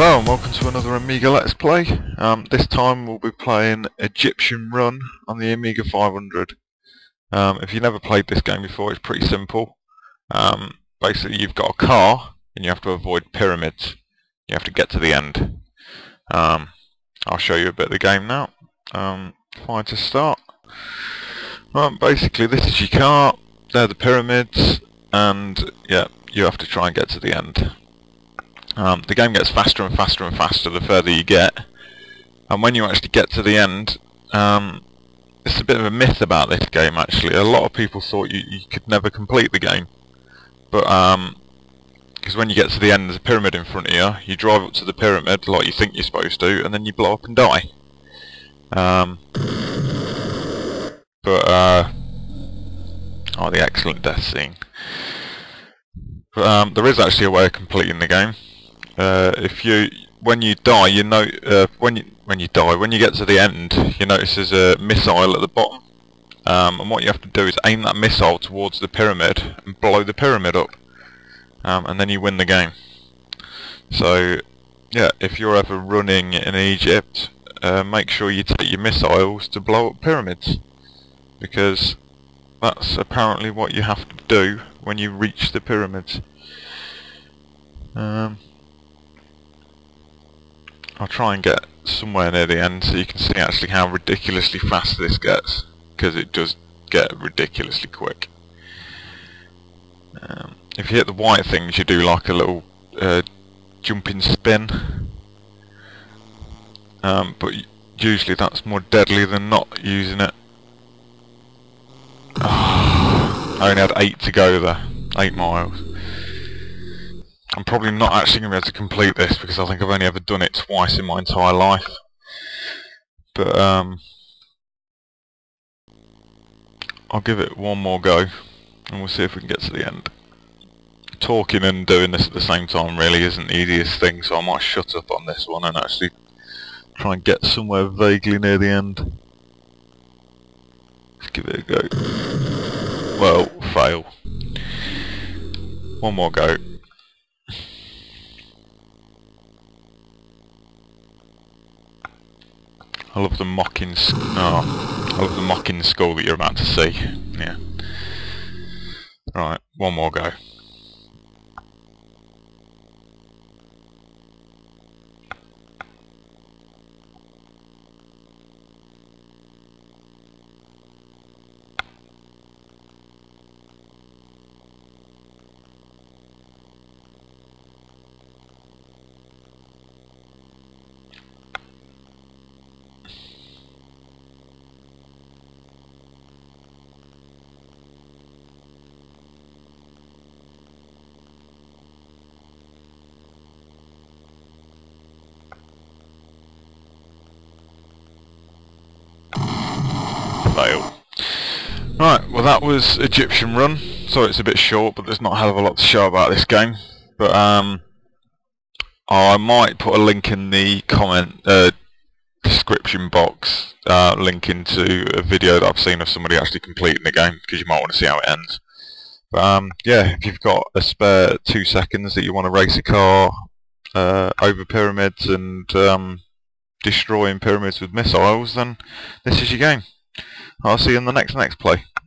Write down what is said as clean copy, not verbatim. Hello and welcome to another Amiga Let's Play. This time we'll be playing Egyptian Run on the Amiga 500. If you've never played this game before, it's pretty simple. Basically you've got a car and you have to avoid pyramids. You have to get to the end. I'll show you a bit of the game now. Fine to start. Basically this is your car, they're the pyramids, and yeah, you have to try and get to the end. The game gets faster and faster and faster the further you get, and when you actually get to the end, it's a bit of a myth about this game actually. A lot of people thought you could never complete the game, but because when you get to the end there's a pyramid in front of you, you drive up to the pyramid like you think you're supposed to, and then you blow up and die. Oh, the excellent death scene. But there is actually a way of completing the game. When you get to the end, you notice there's a missile at the bottom, and what you have to do is aim that missile towards the pyramid and blow the pyramid up, and then you win the game. So yeah, if you're ever running in Egypt, make sure you take your missiles to blow up pyramids, because that's apparently what you have to do when you reach the pyramids. I'll try and get somewhere near the end so you can see actually how ridiculously fast this gets, because it does get ridiculously quick. If you hit the white things you do like a little jumping spin, but usually that's more deadly than not using it. Oh, I only had 8 to go there, 8 miles. I'm probably not actually going to be able to complete this because I think I've only ever done it twice in my entire life. But I'll give it one more go and we'll see if we can get to the end. Talking and doing this at the same time really isn't the easiest thing, so I might shut up on this one and actually try and get somewhere vaguely near the end. Let's give it a go. Well, fail. One more go. I love the mocking skull that you're about to see. Yeah. Right, one more go. Right, well that was Egyptian Run. Sorry it's a bit short, but there's not a hell of a lot to show about this game. But I might put a link in the comment description box, linking to a video that I've seen of somebody actually completing the game, because you might want to see how it ends. But yeah, if you've got a spare 2 seconds that you want to race a car over pyramids and destroying pyramids with missiles, then this is your game. I'll see you in the next play.